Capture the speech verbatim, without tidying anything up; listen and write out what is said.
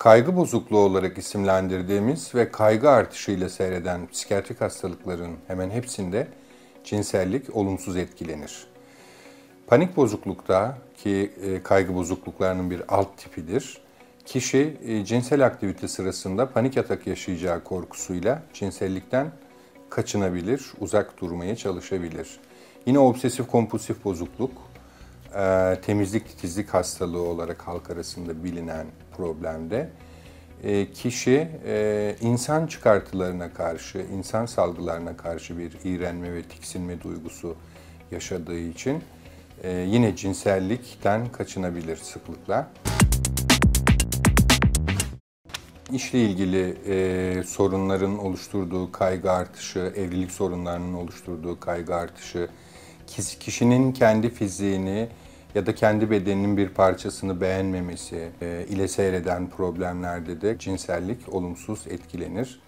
kaygı bozukluğu olarak isimlendirdiğimiz ve kaygı artışıyla seyreden psikiyatrik hastalıkların hemen hepsinde cinsellik olumsuz etkilenir. Panik bozuklukta, ki kaygı bozukluklarının bir alt tipidir, kişi cinsel aktivite sırasında panik atak yaşayacağı korkusuyla cinsellikten kaçınabilir, uzak durmaya çalışabilir. Yine obsesif kompulsif bozukluk, temizlik titizlik hastalığı olarak halk arasında bilinen problemde kişi insan çıkartılarına karşı, insan salgılarına karşı bir iğrenme ve tiksinme duygusu yaşadığı için yine cinsellikten kaçınabilir sıklıkla. İşle ilgili e, sorunların oluşturduğu kaygı artışı, evlilik sorunlarının oluşturduğu kaygı artışı, kişinin kendi fiziğini ya da kendi bedeninin bir parçasını beğenmemesi e, ile seyreden problemlerde de cinsellik olumsuz etkilenir.